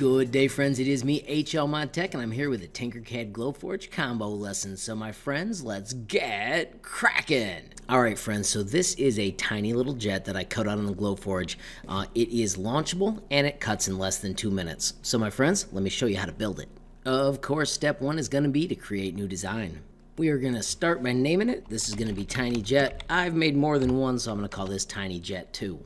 Good day, friends. It is me, HLModTech, and I'm here with a Tinkercad Glowforge combo lesson. So, my friends, let's get cracking. All right, friends, so this is a tiny little jet that I cut out on the Glowforge. It is launchable, and it cuts in less than 2 minutes. So, my friends, let me show you how to build it. Of course, step one is going to be to create new design. We are going to start by naming it. This is going to be Tiny Jet. I've made more than one, so I'm going to call this Tiny Jet 2.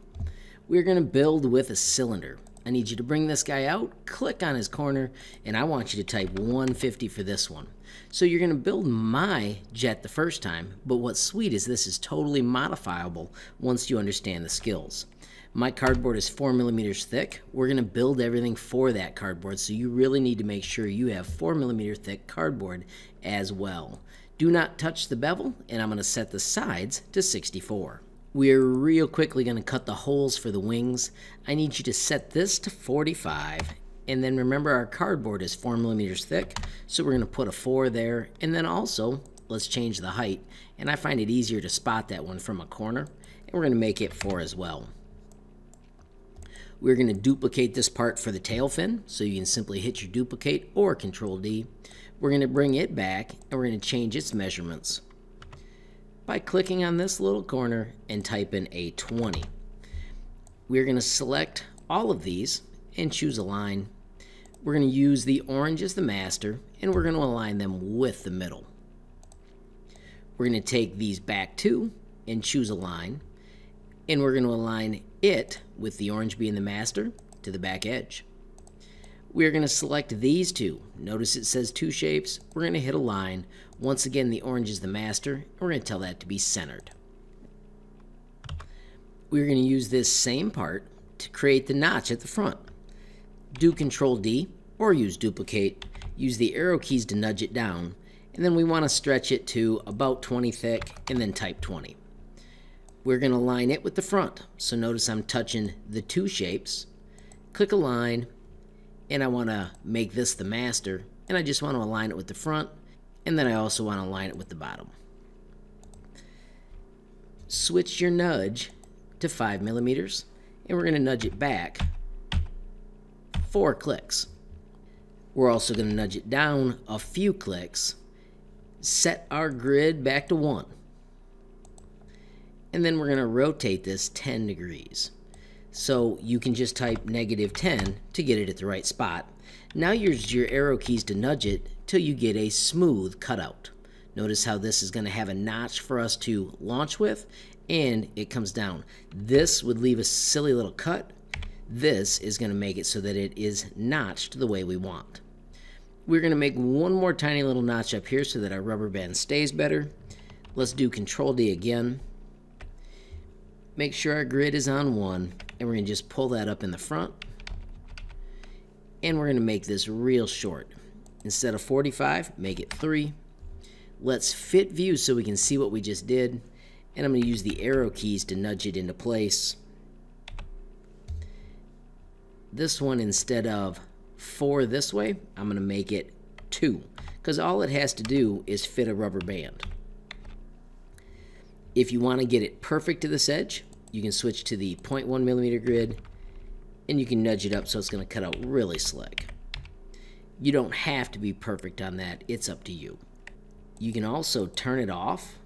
We're going to build with a cylinder. I need you to bring this guy out, click on his corner, and I want you to type 150 for this one. So you're going to build my jet the first time, but what's sweet is this is totally modifiable once you understand the skills. My cardboard is 4 millimeters thick. We're going to build everything for that cardboard, so you really need to make sure you have 4 millimeter thick cardboard as well. Do not touch the bevel, and I'm going to set the sides to 64. We're real quickly going to cut the holes for the wings. I need you to set this to 45, and then remember our cardboard is 4 millimeters thick, so we're going to put a 4 there, and then also let's change the height, and I find it easier to spot that one from a corner, and we're going to make it 4 as well. We're going to duplicate this part for the tail fin, so you can simply hit your duplicate or Control D. We're going to bring it back, and we're going to change its measurements by clicking on this little corner and type in a 20. We're going to select all of these and choose a line. We're going to use the orange as the master, and we're going to align them with the middle. We're going to take these back two and choose a line, and we're going to align it with the orange being the master to the back edge. We're going to select these two. Notice it says two shapes. We're going to hit a line. Once again, the orange is the master, and we're going to tell that to be centered. We're going to use this same part to create the notch at the front. Do Control D or use duplicate. Use the arrow keys to nudge it down, and then we want to stretch it to about 20 thick, and then type 20. We're going to line it with the front. So notice I'm touching the two shapes. Click a line, and I want to make this the master, and I just want to align it with the front, and then I also want to align it with the bottom. Switch your nudge to 5 millimeters, and we're going to nudge it back 4 clicks. We're also going to nudge it down a few clicks, set our grid back to 1, and then we're going to rotate this 10 degrees. So you can just type -10 to get it at the right spot. Now use your arrow keys to nudge it till you get a smooth cutout. Notice how this is going to have a notch for us to launch with, and it comes down. This would leave a silly little cut. This is going to make it so that it is notched the way we want. We're going to make one more tiny little notch up here so that our rubber band stays better. Let's do Control D again. Make sure our grid is on 1, and we're going to just pull that up in the front, and we're going to make this real short. Instead of 45, make it 3. Let's fit view so we can see what we just did, and I'm going to use the arrow keys to nudge it into place. This one, instead of 4 this way, I'm going to make it 2, because all it has to do is fit a rubber band. If you want to get it perfect to this edge, you can switch to the 0.1 millimeter grid, and you can nudge it up so it's going to cut out really slick. You don't have to be perfect on that. It's up to you. You can also turn it off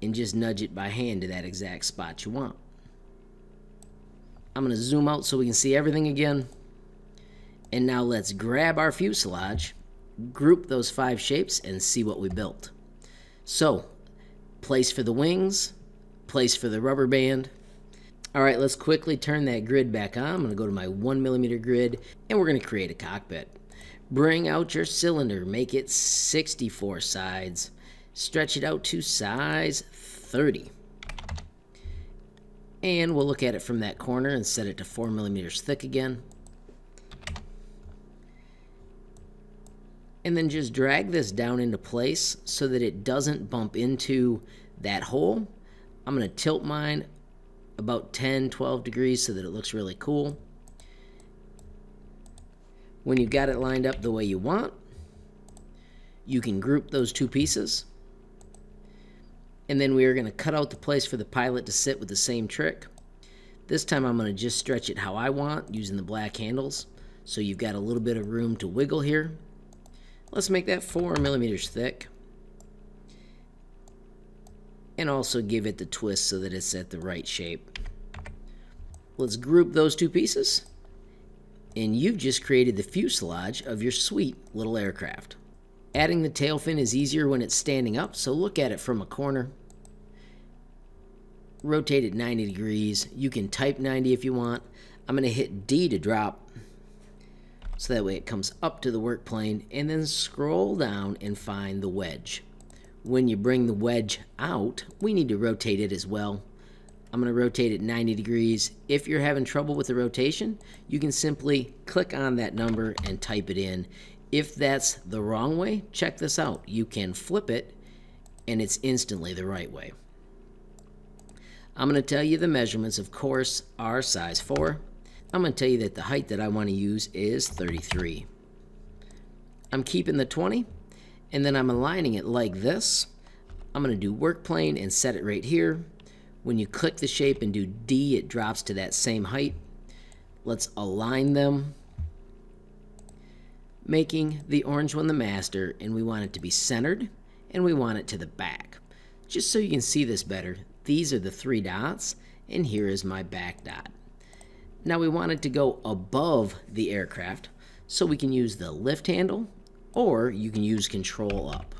and just nudge it by hand to that exact spot you want. I'm going to zoom out so we can see everything again. And now let's grab our fuselage, group those 5 shapes, and see what we built. So, place for the wings, place for the rubber band. All right, let's quickly turn that grid back on. I'm going to go to my 1 millimeter grid, and we're going to create a cockpit. Bring out your cylinder, make it 64 sides, stretch it out to size 30. And we'll look at it from that corner and set it to 4 millimeters thick again. And then just drag this down into place so that it doesn't bump into that hole. I'm going to tilt mine about 10, 12 degrees so that it looks really cool. When you've got it lined up the way you want, you can group those 2 pieces. And then we are going to cut out the place for the pilot to sit with the same trick. This time I'm going to just stretch it how I want using the black handles. so you've got a little bit of room to wiggle here. Let's make that 4 millimeters thick and also give it the twist so that it's at the right shape. Let's group those two pieces, and you've just created the fuselage of your sweet little aircraft. Adding the tail fin is easier when it's standing up, so look at it from a corner. Rotate it 90 degrees. You can type 90 if you want. I'm going to hit D to drop, so that way it comes up to the work plane, and then scroll down and find the wedge. When you bring the wedge out, we need to rotate it as well. I'm going to rotate it 90 degrees. If you're having trouble with the rotation, you can simply click on that number and type it in. If that's the wrong way, check this out. You can flip it, and it's instantly the right way. I'm going to tell you the measurements, of course, are size 4. I'm going to tell you that the height that I want to use is 33. I'm keeping the 20, and then I'm aligning it like this. I'm going to do work plane and set it right here. When you click the shape and do D, it drops to that same height. Let's align them, making the orange one the master, and we want it to be centered, and we want it to the back. Just so you can see this better, these are the 3 dots, and here is my back dot. Now we want it to go above the aircraft, so we can use the lift handle, or you can use control up.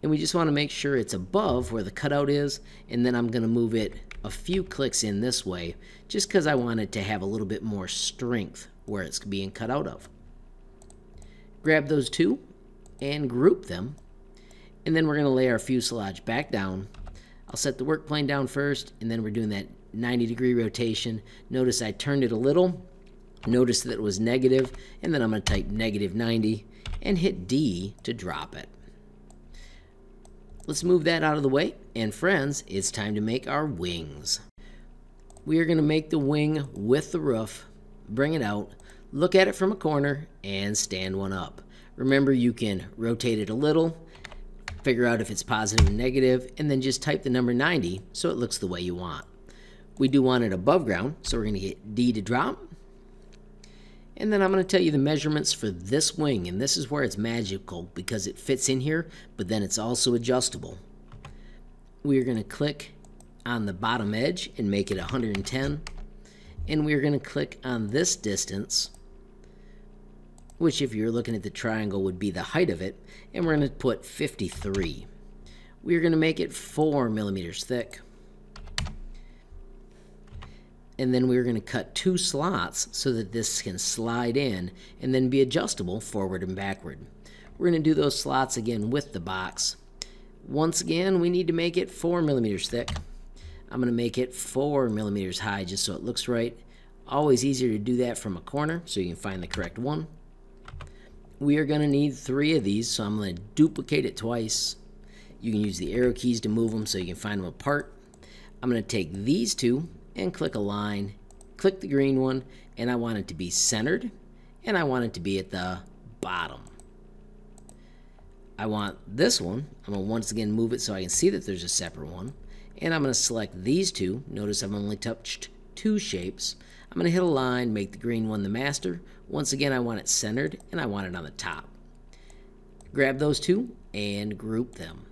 And we just want to make sure it's above where the cutout is, and then I'm going to move it a few clicks in this way, just because I want it to have a little bit more strength where it's being cut out of. Grab those two and group them, and then we're going to lay our fuselage back down. I'll set the work plane down first, and then we're doing that 90 degree rotation. Notice I turned it a little. Notice that it was negative, and then I'm going to type negative 90 and hit D to drop it. Let's move that out of the way, and friends, it's time to make our wings. We are going to make the wing with the roof, bring it out, look at it from a corner, and stand one up. Remember, you can rotate it a little, figure out if it's positive and negative, and then just type the number 90 so it looks the way you want. We do want it above ground, so we're going to hit D to drop. And then I'm going to tell you the measurements for this wing, and this is where it's magical because it fits in here, but then it's also adjustable. We're going to click on the bottom edge and make it 110, and we're going to click on this distance, which if you're looking at the triangle would be the height of it, and we're going to put 53. We're going to make it 4 millimeters thick. And then we're going to cut 2 slots so that this can slide in and then be adjustable forward and backward. We're going to do those slots again with the box. Once again, we need to make it 4 millimeters thick. I'm going to make it 4 millimeters high just so it looks right. Always easier to do that from a corner so you can find the correct one. We are going to need 3 of these, so I'm going to duplicate it twice. You can use the arrow keys to move them so you can find them apart. I'm going to take these 2 and click align, click the green one, and I want it to be centered, and I want it to be at the bottom. I want this one. I'm going to once again move it so I can see that there's a separate one, and I'm going to select these 2. Notice I've only touched 2 shapes. I'm going to hit align, make the green one the master. Once again, I want it centered, and I want it on the top. Grab those 2 and group them.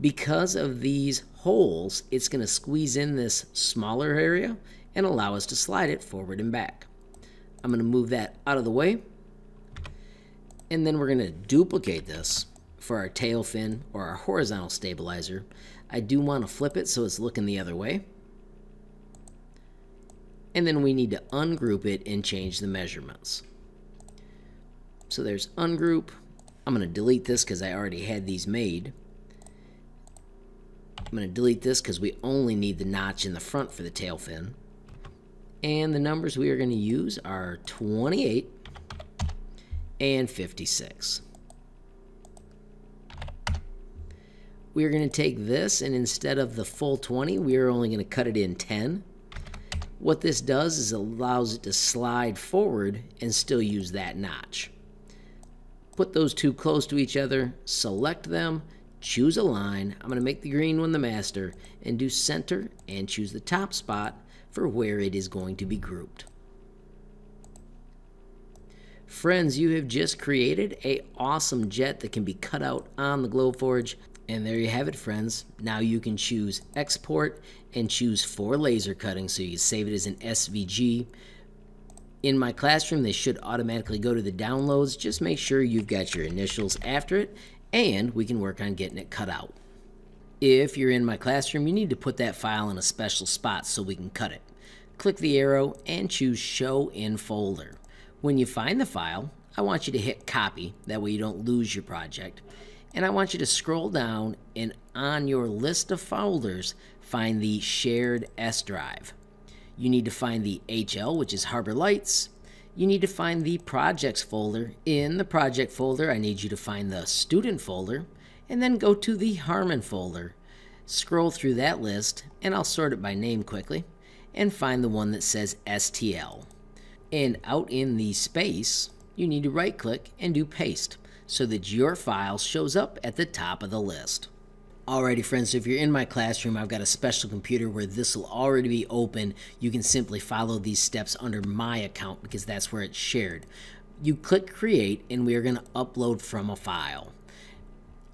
Because of these holes, it's going to squeeze in this smaller area and allow us to slide it forward and back. I'm going to move that out of the way, and then we're going to duplicate this for our tail fin or our horizontal stabilizer. I do want to flip it so it's looking the other way, and then we need to ungroup it and change the measurements. So there's ungroup. I'm going to delete this because I already had these made. I'm going to delete this because we only need the notch in the front for the tail fin. And the numbers we are going to use are 28 and 56. We are going to take this, and instead of the full 20, we are only going to cut it in 10. What this does is allows it to slide forward and still use that notch. Put those 2 close to each other, select them, choose a line. I'm going to make the green one the master and do center and choose the top spot for where it is going to be grouped. Friends, you have just created an awesome jet that can be cut out on the Glowforge. And there you have it, friends. Now you can choose export and choose for laser cutting, so you can save it as an SVG. In my classroom, they should automatically go to the downloads. Just make sure you've got your initials after it, and we can work on getting it cut out. If you're in my classroom, you need to put that file in a special spot so we can cut it. Click the arrow and choose Show in Folder. When you find the file, I want you to hit copy, that way you don't lose your project. And I want you to scroll down and on your list of folders, find the shared S drive. You need to find the HL, which is Harbor Lights. You need to find the projects folder. In the project folder, I need you to find the student folder, and then go to the Harmon folder. Scroll through that list, and I'll sort it by name quickly, and find the one that says STL. And out in the space, you need to right click and do paste so that your file shows up at the top of the list. Alrighty friends, so if you're in my classroom, I've got a special computer where this will already be open. You can simply follow these steps under my account because that's where it's shared. You click create and we are going to upload from a file.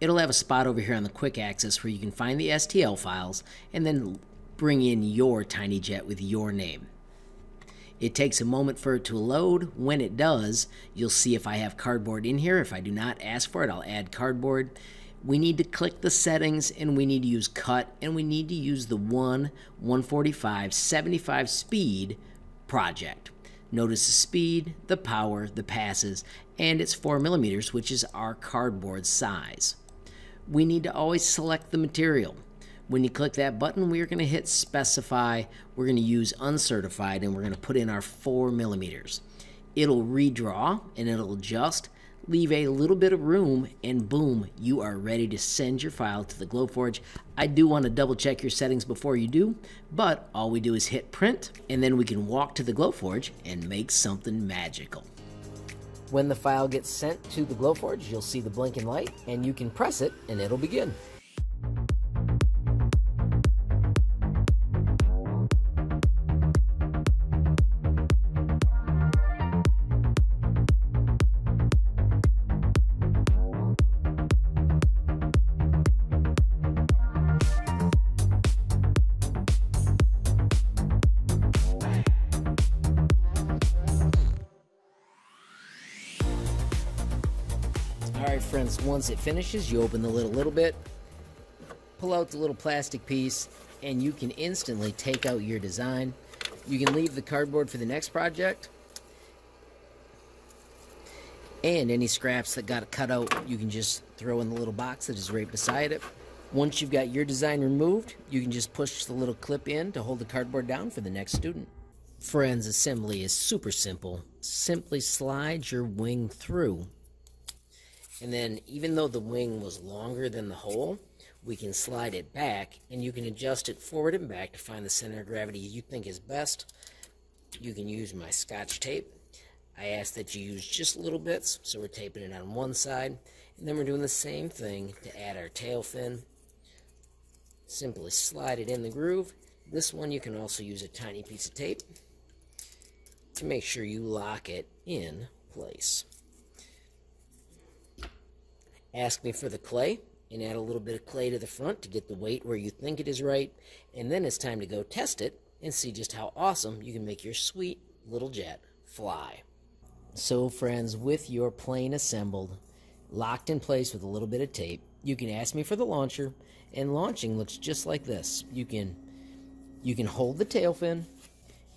It'll have a spot over here on the quick access where you can find the STL files and then bring in your tiny jet with your name. It takes a moment for it to load. When it does, you'll see if I have cardboard in here. If I do not ask for it, I'll add cardboard. We need to click the settings and we need to use cut and we need to use the 1/145/75 speed project. Notice the speed, the power, the passes, and it's 4 millimeters, which is our cardboard size. We need to always select the material. When you click that button, we're going to hit specify, we're going to use uncertified, and we're going to put in our 4 millimeters. It'll redraw and it'll adjust, leave a little bit of room, and boom, you are ready to send your file to the Glowforge. I do want to double check your settings before you do, but all we do is hit print, and then we can walk to the Glowforge and make something magical. When the file gets sent to the Glowforge, you'll see the blinking light, and you can press it, and it'll begin. Alright friends, once it finishes, you open the lid a little bit, pull out the little plastic piece, and you can instantly take out your design. You can leave the cardboard for the next project, and any scraps that got cut out, you can just throw in the little box that is right beside it. Once you've got your design removed, you can just push the little clip in to hold the cardboard down for the next student. Friends, assembly is super simple. Simply slide your wing through. And then even though the wing was longer than the hole, we can slide it back and you can adjust it forward and back to find the center of gravity you think is best. You can use my Scotch tape. I ask that you use just little bits, so we're taping it on one side. And then we're doing the same thing to add our tail fin. Simply slide it in the groove. This one you can also use a tiny piece of tape to make sure you lock it in place. Ask me for the clay and add a little bit of clay to the front to get the weight where you think it is right. And then it's time to go test it and see just how awesome you can make your sweet little jet fly. So friends, with your plane assembled, locked in place with a little bit of tape, you can ask me for the launcher, and launching looks just like this. You can hold the tail fin,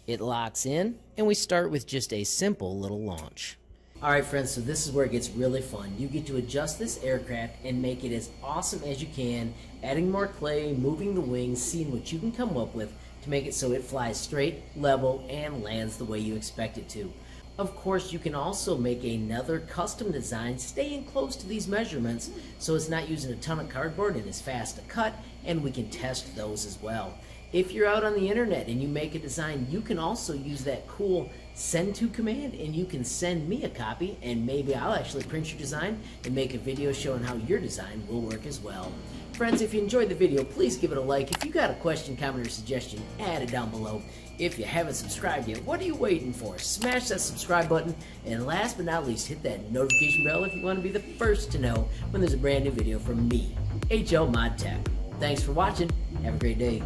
it locks in, and we start with just a simple little launch. Alright friends, so this is where it gets really fun. You get to adjust this aircraft and make it as awesome as you can, adding more clay, moving the wings, seeing what you can come up with to make it so it flies straight, level, and lands the way you expect it to. Of course, you can also make another custom design, staying close to these measurements, so it's not using a ton of cardboard and is fast to cut, and we can test those as well. If you're out on the internet and you make a design, you can also use that cool send to command, and you can send me a copy, and maybe I'll actually print your design and make a video showing how your design will work as well. Friends, if you enjoyed the video, please give it a like. If you got a question, comment, or suggestion, add it down below. If you haven't subscribed yet, what are you waiting for? Smash that subscribe button, and last but not least, hit that notification bell if you want to be the first to know when there's a brand new video from me, HLModTech. Thanks for watching. Have a great day.